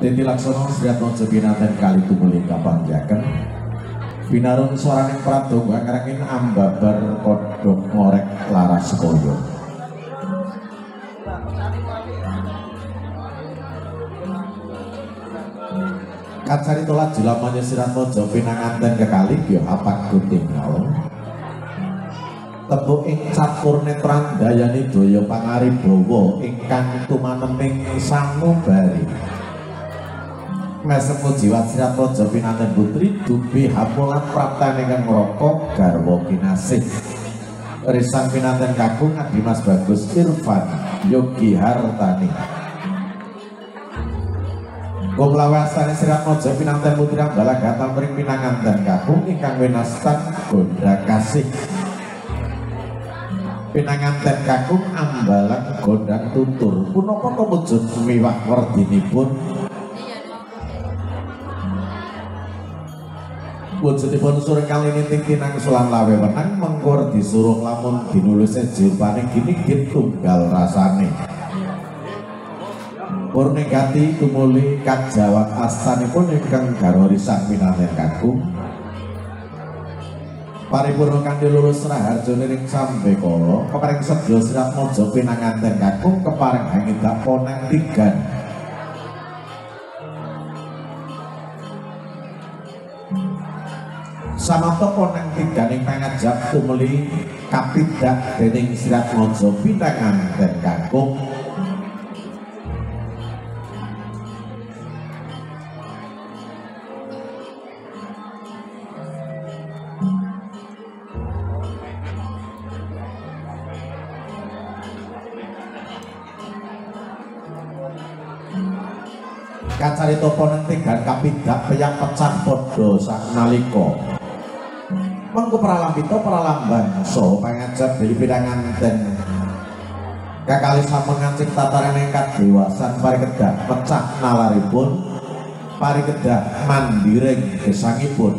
Titi Laksono sejatno jebinaten kali tumuling kapangjaken binarun suaraning prato ngarangin ambabar kodok ngorek laras koyo kacari tolak julamanya siratmo jepinanganten kekali yo apat kuting ngawon tebuk ing campur netran dayani doyo pangaribowo ingkang tumaneming sangu bari mesemu jiwa sirat rojo pinanten putri dubi hapulan praptan ingkang merokok garwo kinasih risan pinanten kakungan Dimas Bagus Irfan Yogi Hartani kumlawasane sirat rojo pinanten putri ambala gatam ring pinanganten kakung ingkang wenastan gondra kasih pinanganten kakung ambalan gondang tutur punapa kemujud miwah werdinipun wujudipun sureng kaliniting tinang sulan lawe menang mengkur disuruh lamun dinulise jilpane gini gin tunggal rasane Purnegati tumuli kajawat astanipun ingkang garwa risang pinanganten kakung paripurna kandhe lurus raharjo niring sambekala kepareng sedya sirat mojo pinanganten kakung kepareng hangidak ponang tigan samapta ponang tigan ing pangajab tumuli kapidak dening sirat mojo pinanganten kakung kacarita ponen tigan kapidak piyang pecah padha saknalika mengko pralambita pralambang so pangajab dari pinanganten kakali samengan cik tataran ingkat dewasan pari kedah pecah nalaripun pari kedah mandiring gesangipun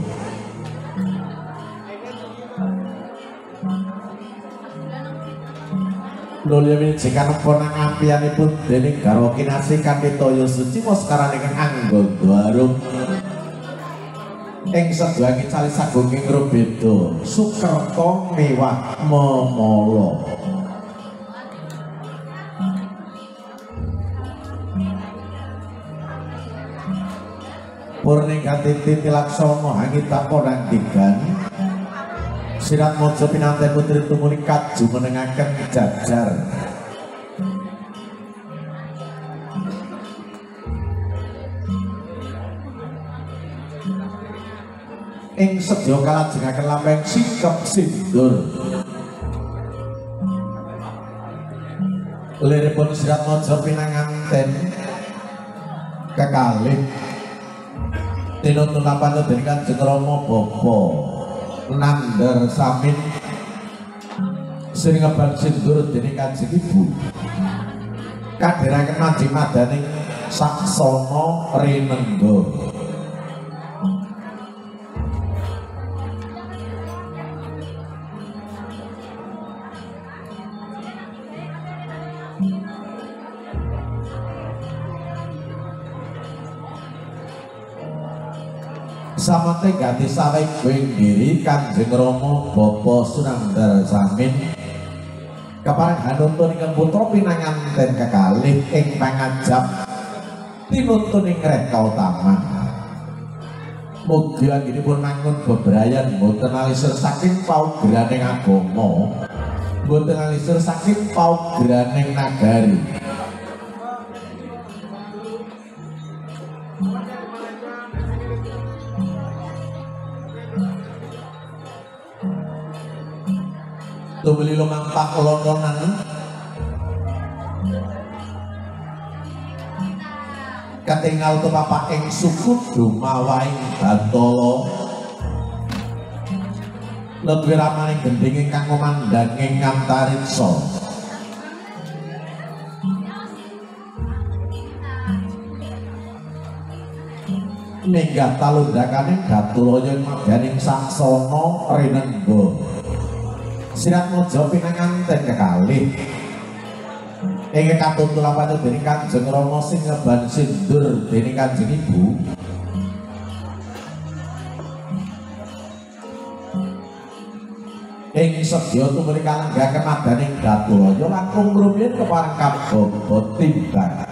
Lulya minijikan ponang ampianipun dening garwa kinasih kanthi toya suci moskaran ingkang anggon warum ing sedangi calis agung ing rubeda sukerta mewah memala Purnegati Titi Laksono hangita ponang tigan sirat mojo pinanganten putri tumuli kaju menengaken jajar ing sedya kalajengaken lampeng sikep sindur liripun sirat mojo pinanganten kekalih tinutun lampanu dening Kanjeng Rama Bapa Nander Samin sering ngeban sindur dening Kanjeng Ibu kadiraken madhi madaning Saksana Rinengga samate ganti sawe wing diri Kanjeng Rama Bapa Sunandar Samin kapareng hanuntun ingkang putra pinanganten kekalih ing pangajab tinuntun ing reka utama mugi anggenipun mangkun bebrayan boten alisir saking paugraning agama boten alisir saking paugraning nagari tumuli lumampah londonan katingal tumapak ing suku Dumawa ing Bantala lebih ramai gending ingkang kumandhang ing Ngantaritsa minggah talundakaning Gaturaya madyaning Saksana Rinengga sirat mojo pinanganten kekalih ingin katut kelapanya dari Kanjeng Rama sing ngeban sindur dari Kanjeng Ibu. Ing sedya tumrih kalenggahan kemadaning Gatholoyo langkung rumiyin kepareng kabobot timbang.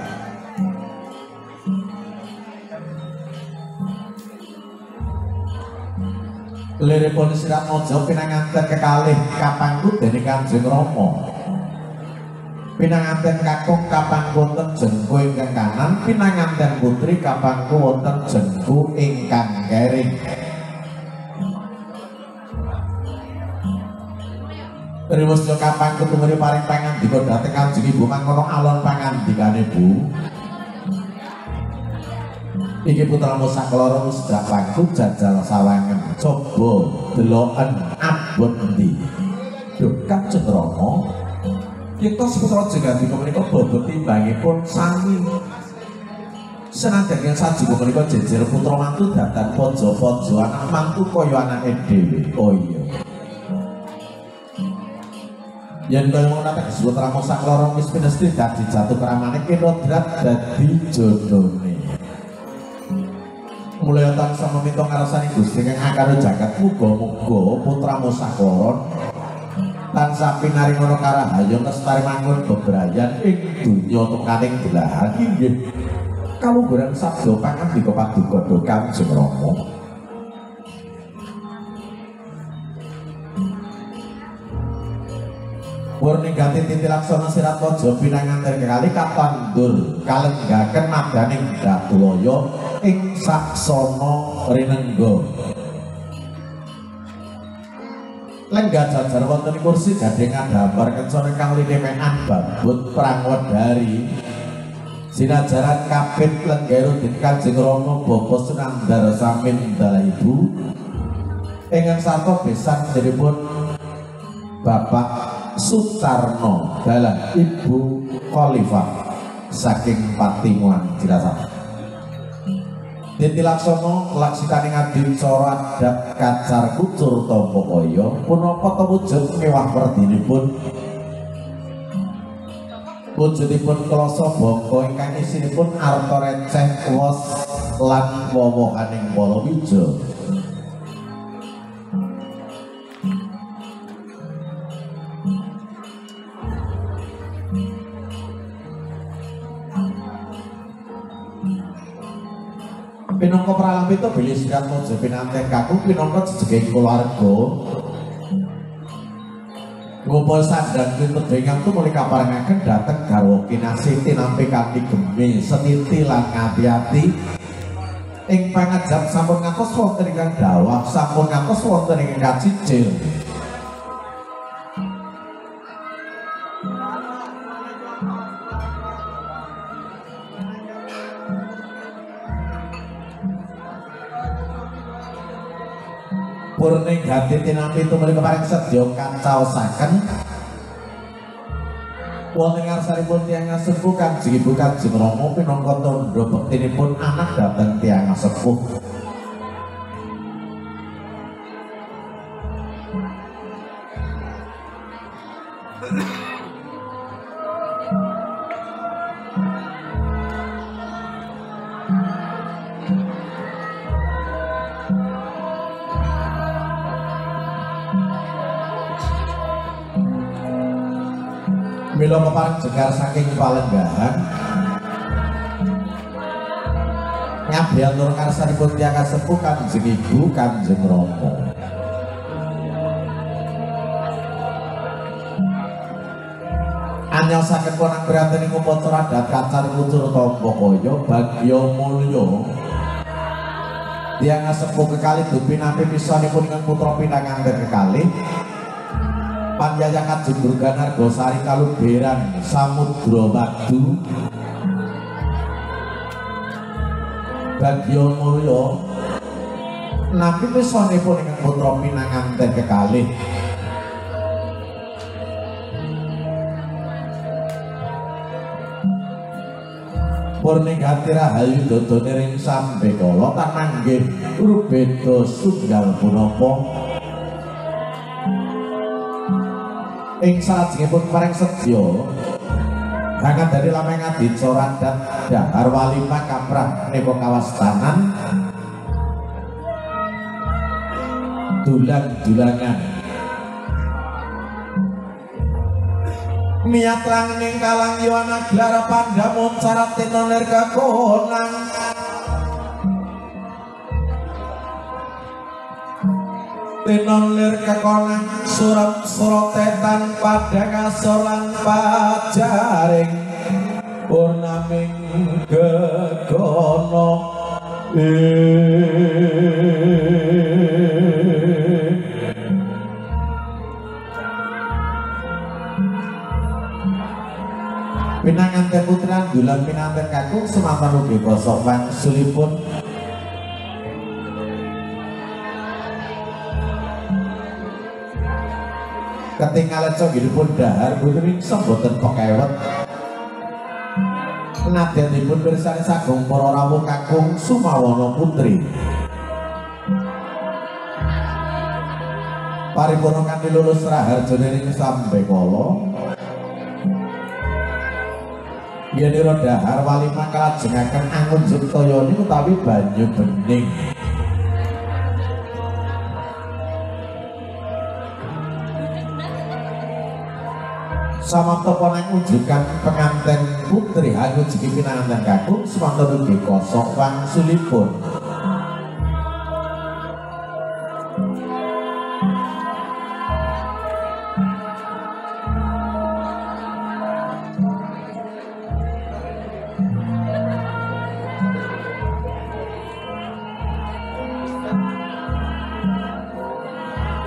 Liripun Siramaja pinanganten kekalih kapangku dening Kanjeng Rama. Pinanganten kakung kapangku wonten jengku ingkang kanan, pinanganten putri kapangku wonten jengku ingkang keri. Riwasya kapangku tumrih paring pangandika dhateng Kanjeng Ibu mangkono alon pangandikane Bu. Iki putramu sakloro sedra pangku jajal sawangen. Coba deloken abot endi. Duh Kanjeng Rama. Kita putra Jagadika menika bobot timbangipun sami. Senadyan sajuga menika jejer putra mantu datan pojo-pojo anak mantu kaya anake dhewe. Oh iya. Yang kaya menggunakan disebut ramo saklorong miskin istri dan dijatuh keramane kinodrat dan dijodone mulai otak sama minta ngarasani gusti yang akar jagat mugo-mugo putramu sakloron tansa pinari ngono karahayo ngestari mangun beberayan ing dunya tukaning belahan inggih kalungguran sabda pangandika paduka Kanjeng Rama. Murni ganti titi laksana Siramaja pinanganten kekali kapandur kalenggaken madaning Gatholoyo ing saksana rinengga. Lenggah jajar wonten kursi gadhing ngadampar kencana kang linemekan babut prangwedari. Sinajaran kapit lenggah rudin Kanjeng Rama Bapa Sunandara samin Ndala Ibu. Ingkang sarta besan deripun Bapak Sutarno dalam Ibu Khalifah saking Patimuan Cilacap. Diti Laksono laksitane ngadin corak adat kacar kucur tampa kaya punapa tewujud mewah perdinipun. Wujudipun klasa bangka ingkang isinipun arta receh kuwas lan wowohaning palawija. Pinangka pralambita bilih Siramaja pinanganten kakung pinangka jejeging kulawarga. Ngumpul sandang kinedhe ingkang tumuli kaparengaken dhateng garwa kinasih tinampi kanthi gemi setiti lan ngati-ati. Ing pangajap sampun ngantos wonten ingkang dhawah, sampun ngantos wonten ingkang cicil. Purning ganti tinampi tumuli kepareng sedya kacaosaken wonten ngarsanipun tiyang sepuh Kanjeng Ibu Kanjeng Rama pinangka tandha bektinipun anak dhateng tiyang sepuh. Mila kepareng jegar saking palenggahan nyabdi atur karsanipun tiyang sepuh Kanjeng Ibu Kanjeng Rama. Anyosaken ponang priyantening upacara adat kacar kucur tampa kaya bagya mulya. Tiyang sepuh kekalih pinampi pisanipun ingkang putra pinanganten kekalih Panjaya Kajeng Durganarga Sari Kaluberan Samudra Madu Bagya Mulya nampi pisanipun ingkang putra pinanganten kekalih Purning ganti rahayu dodone ring sambekala tananggih rubeda sunggal punapa. Ing salajengipun kepareng sedya Berangkat dari Lameng Adit, Soran dan Dahar Walima Kaprah Neko Kawastanan Dulang-dulangan Miat langning kalang Yohana Gelara Pandamun Sarat Tenoner Kakonang Tenoner Kakonang Surat Surotetan Pada Kasolan Pajaring Purnaming Gegono Pinanganten putra dulan pinanganten kakung semantan ugi prosok wangsulipun ketinggalan conggilipun Dahar putri semboten pekewet nadyanipun bersani sagung para rawuh kakung Sumawana putri paripurna kanthi lulus raharjane sampe kala Yeniro Dahar Walima kalajengaken angun Sutoyo niku utawi banyu bening. Samapta poneng unjukan penganten putri aku jiki pinanganten kakung samapta ugi kosok wangsulipun.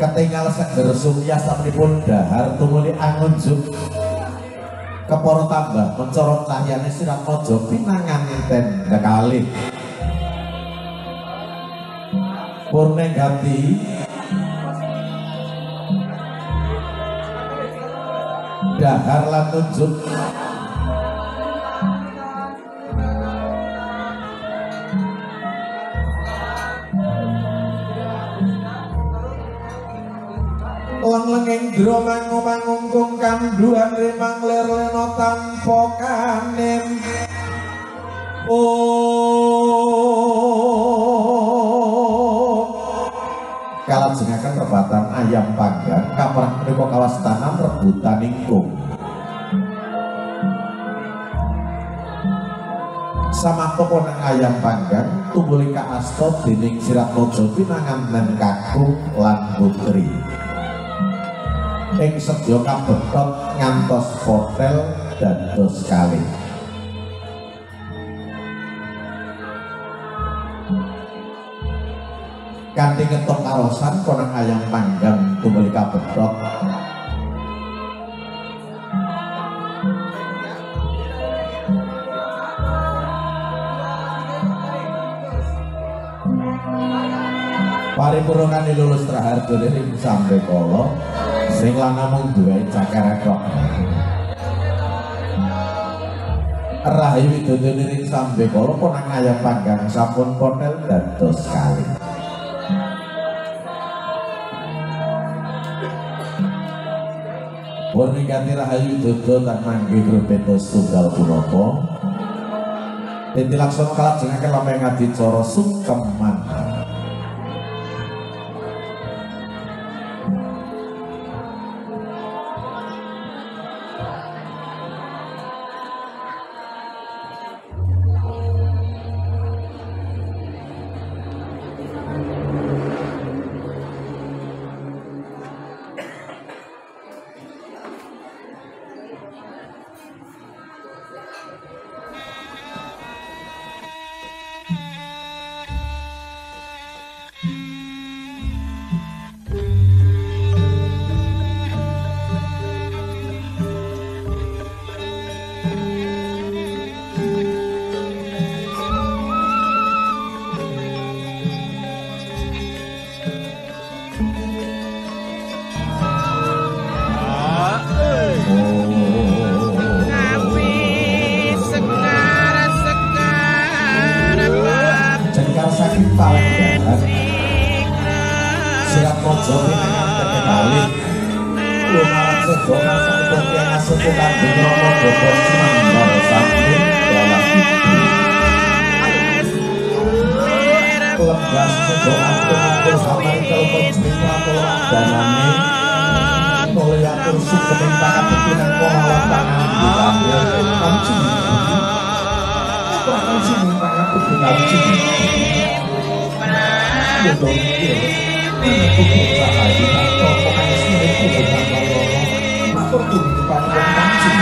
Ketinggal seger sumya sapripun Dahar tumuli angunjuk keporo tambah mencorot cahyane sirat mojo pinanganten kekalih purneng ganti Dahar lan tunjuk Lengeng dromangu mangungkung kanduan remang lerleno tanpa kanem kalajengaken rebatan ayam panggang kaprah menika kawastanan rebutan ingkung samapta poneng ayam panggang tumuli kaasta dening Siratmojo pinanganten kakung lan putri ing sedya kabethot ngantos hotel dados kalih kanthi ketok karosan konang ayam panggang tumuli kabethot paripurna kanthi lulus raharjo ring sampe kala sing lanang duwe cakar kok rahayu widodone ring sampe kala ponang ayam panggang sampun potel dados kalih warni ganti rahayu widodo tak mangke berbeda setunggal punapa dadi laksana kalajengaken Lameng Adi cara sukeman Terima kasih telah menonton! langsung kebentangan petunan kohawan tangan diambil dari kamcing. Setelah kamcing tangan petunan kamcing. Ya dong, ya. Anak putih sahadi atau penganis milikku bertambah lorong. Matur tuh depan kamcing.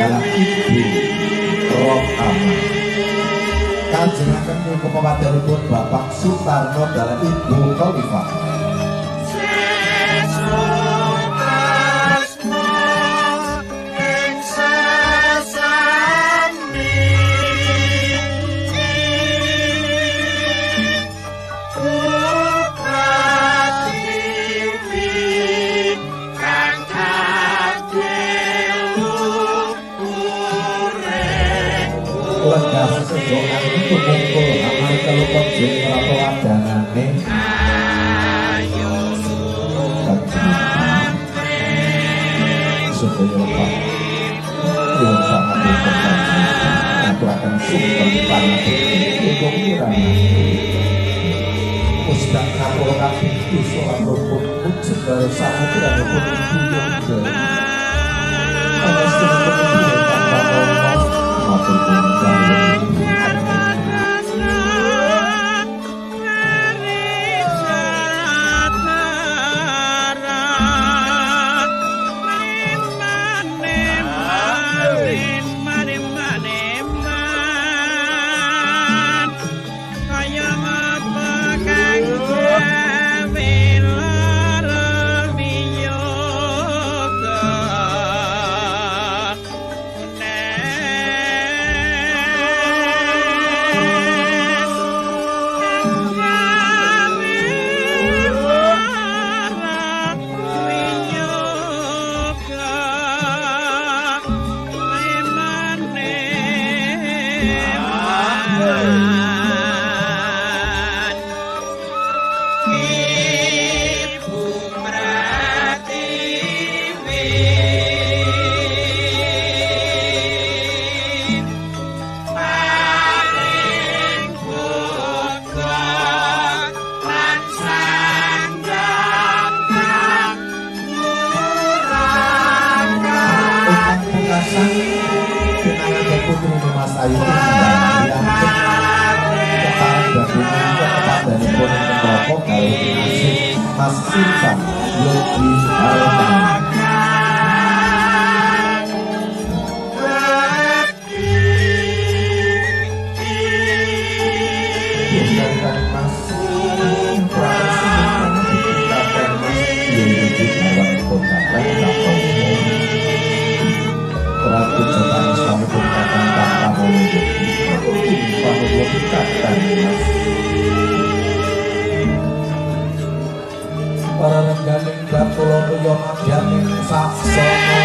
Dalam ibu roh aman Kanjeng Agung kepawadanipun Bapak Sutarno dalam ibu Khalifah para rengganing batulono yang abjad yang saksono